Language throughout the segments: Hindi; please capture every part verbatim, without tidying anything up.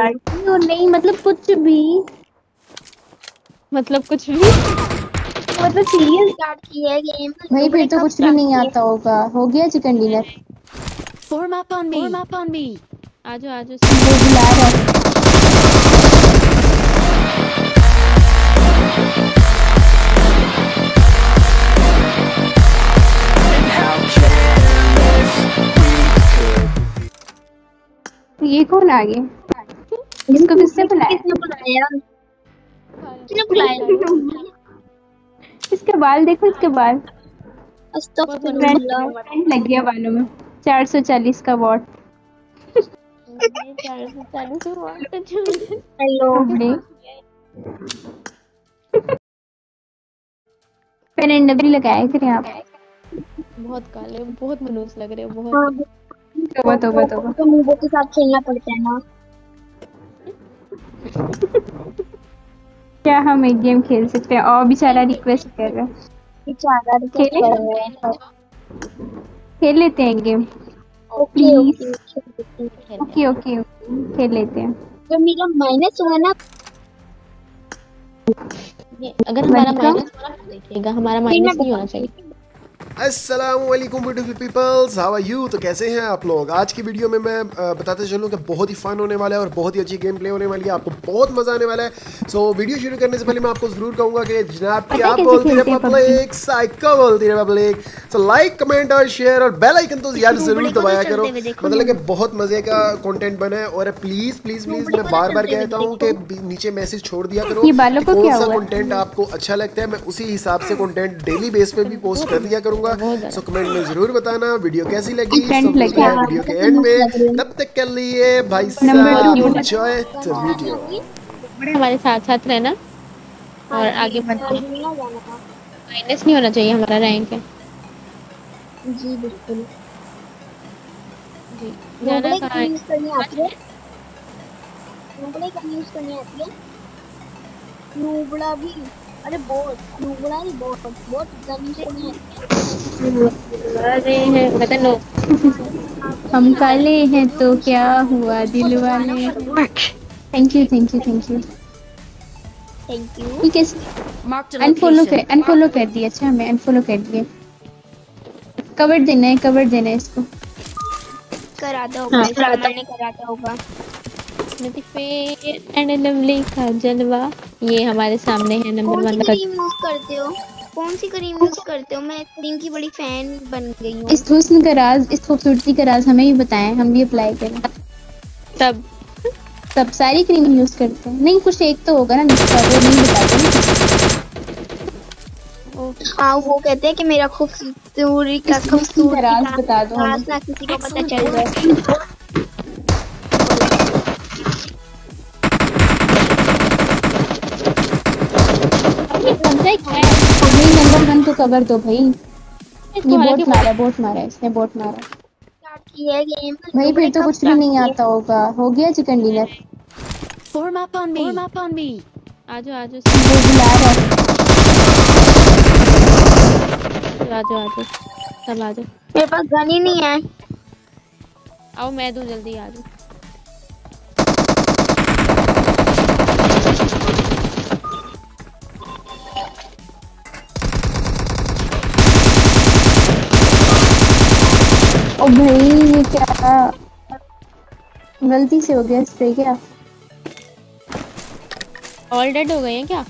नहीं नहीं मतलब कुछ भी मतलब कुछ भी मतलब सीरियस स्टार्ट की है गेम भाई। फिर तो कुछ भी नहीं आता होगा। हो गया chicken dinner. Form up on me, form up on me. आ जाओ आ जाओ। ये बुला रहा है। ये कौन आ गए? इसको किसने बुलाया? किसने बुलाया? किसने बुलाया? इसके बाल देखो, इसके बाल लग गया बालों में। चार सौ चालीस का वॉट। चार सौ चालीस वॉट। हेलो पेन भी लगाए थे आप। बहुत काले, बहुत मनूस लग रहे हो। बहुत तोबा तोबा तोबा। तो मुंह के साथ खेलना पड़ता है ना। क्या हम एक गेम खेल सकते हैं? और बेचारा रिक्वेस्ट कर रहा है। खेले खेल लेते हैं गेम। प्लीज ओके ओके खेल लेते हैं। जब मेरा माइनस हुआ ना, अगर हमारा माइनस हुआ तो देखिएगा, हमारा माइनस नहीं होना चाहिए। अस्सलामुअलैकुम beautiful peoples, how are you. तो कैसे हैं आप लोग। आज की वीडियो में मैं बताते चलूँ कि बहुत ही फन होने वाला है और बहुत ही अच्छी गेम प्ले होने वाली है। आपको बहुत मज़ा आने वाला है। सो so, वीडियो शुरू करने से पहले मैं आपको ज़रूर कहूँगा कि जनाब की आप बोलती रिपब्लिक, साइको बोलती रिपब्लिक। सो लाइक, कमेंट और शेयर और बेल आइकन तो यार ज़रूर दबाया करो। मतलब कि बहुत मज़े का कॉन्टेंट बना है। और प्लीज़ प्लीज़ प्लीज़ मैं बार बार कहता हूँ कि नीचे मैसेज छोड़ दिया करो कौन सा कॉन्टेंट आपको अच्छा लगता है। मैं उसी हिसाब से कॉन्टेंट डेली बेस पर भी पोस्ट कर दिया करूँगा। सो कमेंट में जरूर बताना वीडियो कैसी लगी। वीडियो के एंड में तब तक के लिए भाई साहब एंजॉय द वीडियो। हमारे साथ साथ रहना और आगे बढ़ना। माइनस नहीं होना चाहिए हमारा रैंक है। जी बिल्कुल जी। जाना कहाँ यूज करनी आती है? नूबड़ा कहाँ यूज करनी आती है? नूबड़ा भी अरे बहुत नूबड़ा नहीं बहुत बहुत जानी चाहिए। अरे है पता नो हम काले हैं तो क्या हुआ दिल वाले। Thank you thank you thank you thank you. ठीक है अनफॉलो कर अनफॉलो कर दिया। अच्छा मैं अनफॉलो कर दिया। कवर देना है कवर देना है इसको। कराता होगा मैंने कराता होगा। लवली का जलवा ये हमारे सामने है। नंबर वन का क्रीम यूज करते हो? कौन सी क्रीम यूज करते हो? मैं क्रीम की बड़ी फैन बन गई हूँ। इस हुस्न का राज, इस खूबसूरती का राज हमें भी बताएं, हम भी अप्लाई करें। सब सब सारी क्रीम यूज करते हैं? नहीं कुछ एक तो होगा ना जिसका वो नहीं बताते। हाँ वो कहते हैं कि मेरा खूबसूरती का राज बता दो ना किसी को पता चल जाए। तो कवर दो भाई। ये बोट मारा बोट मारा इसने बोट मारा भाई। फिर तो कुछ भी नहीं आता होगा। हो गया chicken dinner. Form up on me, form up on me. आ जाओ आ जाओ। वो बुला रहा है। आ जाओ आ जाओ सब आ जाओ। मेरे पास गन ही नहीं है। आओ मैं दूं जल्दी आ जाओ। ओ भाई ये क्या गलती से हो गया स्प्रे। क्या ऑल डेड हो गए हैं क्या?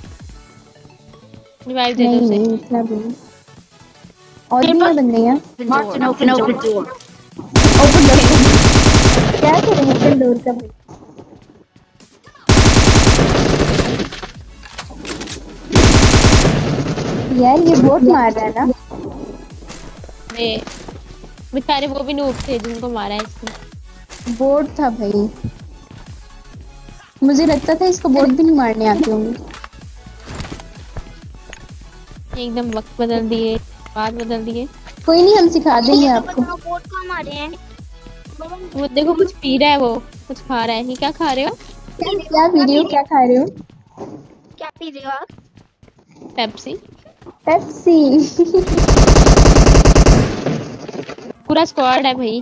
रिवाइव दे दो उसे। नहीं इतना भी और भी बंदे हैं। Open open open door. Open door क्या कर रहे हैं? डोर का यार ये बोट मार रहा है ना। मैं बेचारे वो भी नूब थे जिनको मारा है इसने। बोर्ड था भाई। मुझे लगता था इसको बोर्ड भी नहीं मारने आते होंगे। एकदम वक्त बदल दिए बात बदल दिए। कोई नहीं हम सिखा देंगे आपको। बोर्ड कहाँ मारे हैं? वो देखो कुछ पी रहा है वो कुछ खा रहा है। क्या खा रहे हो? क्या पी रहे हो? क्या खा रहे हो? क्या पी रहे हो आप? Pepsi Pepsi. पूरा स्क्वाड है भाई।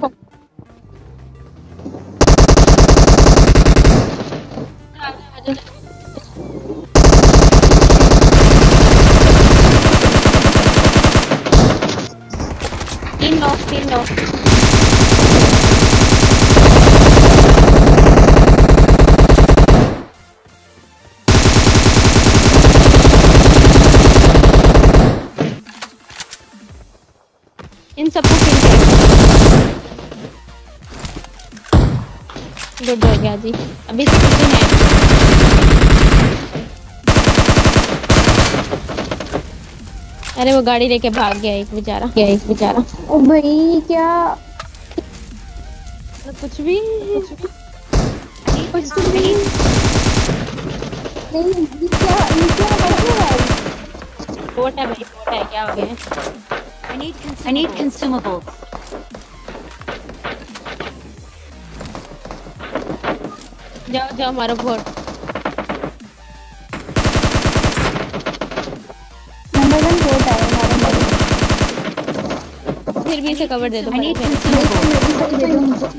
myself. In the fucking good boy, Gazi. Abhi se kuch nahi hai. अरे वो गाड़ी लेके भाग गया एक बेचारा क्या एक बेचारा ओ भाई क्या कुछ भी कुछ भी कुछ भी नहीं क्या क्या हो रहा है बोट है भाई बोट है क्या हो गया I need consumables. I need consumables. Jao jao maro boat. Number one boat aaya maro boat. Phir bhi se cover de do. I need consumables.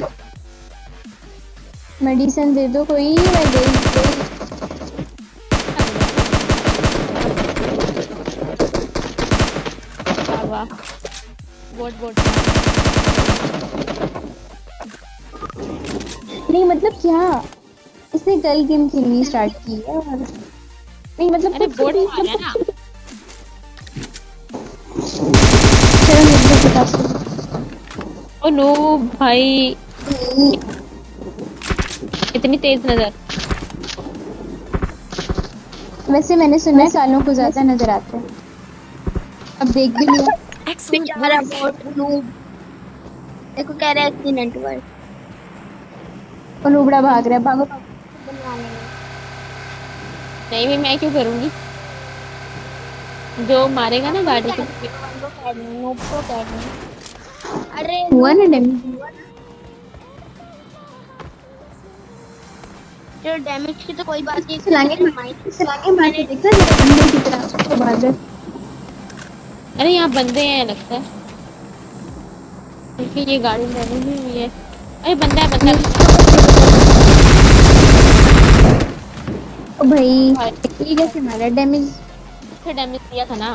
Medicine de do koi main de de. Boat boat नहीं मतलब क्या इसने कल गेम खेलनी स्टार्ट की है और नहीं मतलब अरे बोट आ गया ना चलो निकलो किताब ओ नो भाई इतनी तेज नजर वैसे मैंने सुना है सालों को ज्यादा नजर आते हैं अब देख भी लिया बेचारा बोट नूब देखो कह रहा है एक्सीडेंट हुआ और नूबड़ा भाग रहा है भागो नहीं भी मैं क्यों करूंगी जो मारेगा ना गाड़ी को नूब को कहना अरे हुआ ना डैमेज जो डैमेज की तो कोई बात नहीं चलाएंगे चलाएंगे मारने देखो अंदर की तरफ तो भाग रहा अरे यहाँ बंदे हैं लगता है देखिए ये गाड़ी लगी हुई है अरे बंदा है बंदा ओ भाई ये कैसे मारा डैमेज से डैमेज दिया था ना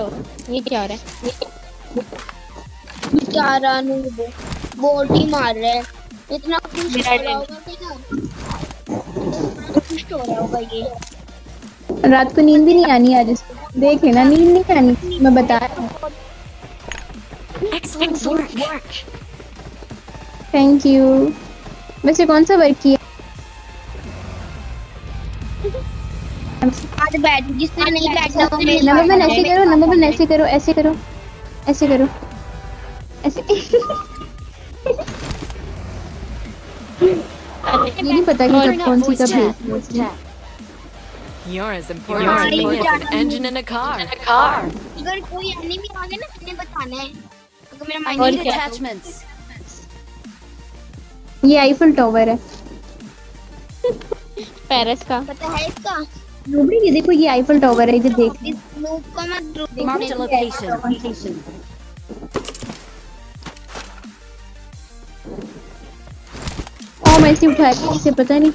लो ये क्या हो रहा है ये क्या रहा नहीं बोट ही मार रहा है इतना कुछ हो रहा होगा क्या कुछ हो रहा होगा ये रात को नींद भी नहीं आनी आज इसको देख लेना नींद नहीं आनी मैं बता रहा हूँ एक्सलेंट वर्क थैंक यू वैसे कौन सा वर्क किया आज बैठ जिसने नहीं बैठना वो नंबर वन ऐसे करो नंबर वन ऐसे करो ऐसे करो ऐसे करो ऐसे ये नहीं पता कि कब कौन सी कब है। You're as important as an engine in a car. अगर कोई एनिमी आ गया ना तुमने बताना है। अगर मेरा माइंड attachments। ये आईफल टॉवर है। पेरिस का। पता है इसका? नूबड़ी ये देखो ये आईफल टॉवर है इधर देखो। नूब का मत देखने लोकेशन। मैं इसे उठा रही हूँ इसे पता नहीं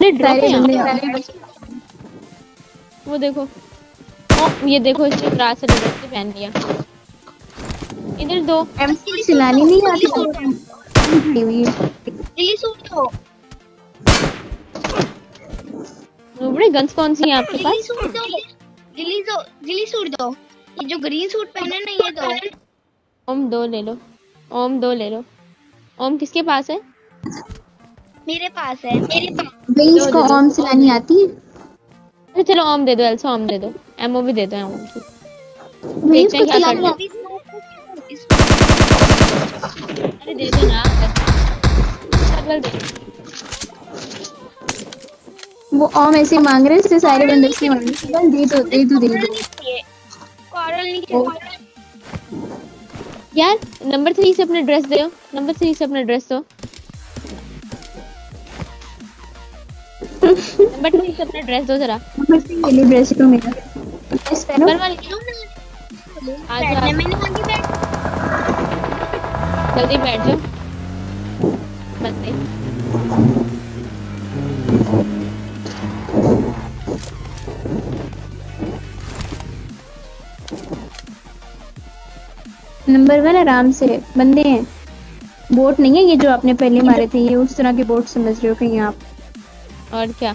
अरे ड्रॉप है वो देखो ओ ये देखो इसने रात से डर के पहन लिया इधर दो एमसी चलानी नहीं आती रिलीज हो नो बड़े गन्स कौन सी है आपके पास रिलीज हो रिलीज हो दो ये जो ग्रीन सूट पहना नहीं है दो ओम दो ले लो ओम दो ले लो ओम किसके पास है मेरे पास है मेरे पास बेस को ओम चलानी आती है अरे चलो ओम दे दो एल्सा ओम दे दो एमओ भी दे दो एमओ की बेस को चलानी आती अरे दे दो ना सर्वल दे वो ओम ऐसे मांग रहे हैं इससे सारे बंदे से मांग रहे हैं दे दो दे दो दे दो कॉरल नीचे यार नंबर थ्री से अपने ड्रेस दो नंबर थ्री से अपने ड्रेस दो नंबर थ्री से अपने ड्रेस दो जरा नंबर थ्री के लिए ड्रेस तो मेरा ड्रेस पहनो नंबर वन आज मैंने मांगी बैठ जल्दी बैठ जाओ बंदे नंबर वन आराम से बंदे हैं, बोट नहीं है ये जो आपने पहले मारे थे, ये उस तरह के बोट समझ रहे हो कहीं आप। और क्या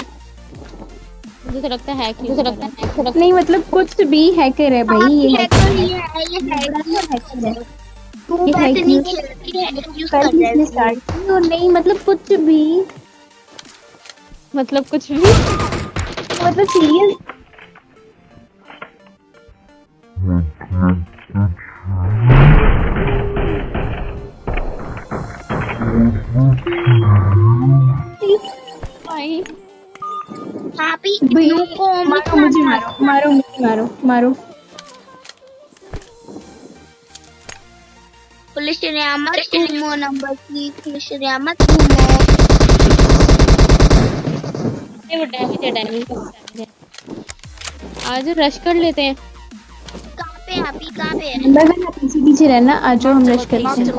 मुझे लगता है हैकर, मुझे लगता है हैकर नहीं, मतलब कुछ भी हैकर है भाई, ये हैकर नहीं है, ये हैकर है। तू बात नहीं की लड़की ने एक्सक्यूज कर दिया इसने स्टार्ट की और नहीं मतलब कुछ भी मतलब कुछ भी मतलब सीरियस भाई भाई मारो मारो मुझे मारो मारो मुझे मारो मारो पुलिस रियामत घूमो नंबर थ्री पुलिस रियामत घूमो ये वो डैमेज है डैमेज आज रश कर लेते हैं। कहाँ पे है अभी कहाँ पे है? मैं ना पीछे पीछे रहना, आ जाओ हम रश करते हैं।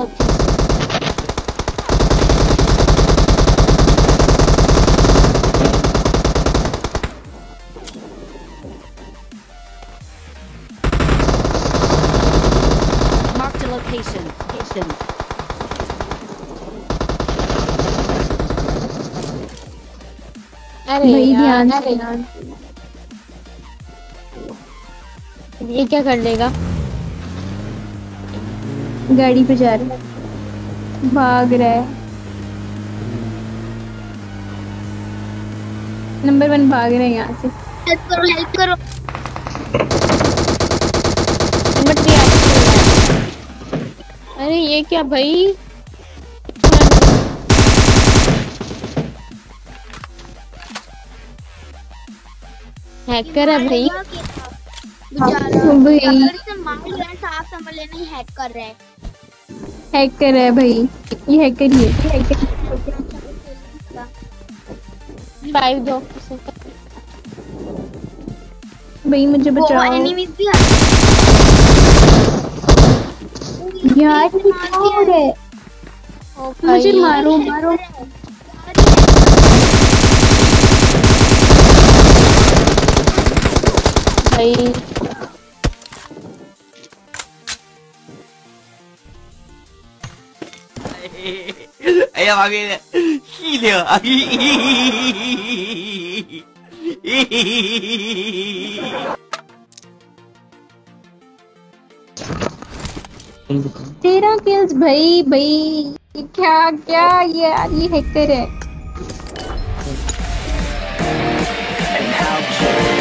भाई ध्यान से ये क्या कर लेगा? गाड़ी पे जा रहा है, भाग रहा है। नंबर वन भाग रहे हैं यहाँ से। हेल्प करो हेल्प करो। नंबर थ्री आ। अरे ये क्या भाई? हैकर है भाई, साफ समझ लेना हैकर है, हैकर है भाई, ये हैकर ही है, हैकर दो भाई मुझे बचाओ। एनिमीज भी यार है, मुझे मारो मारो哎呀，妈逼的，细听啊！嘿嘿嘿嘿嘿！तेरा किल्स भाई भाई क्या क्या ये ये हैकर है।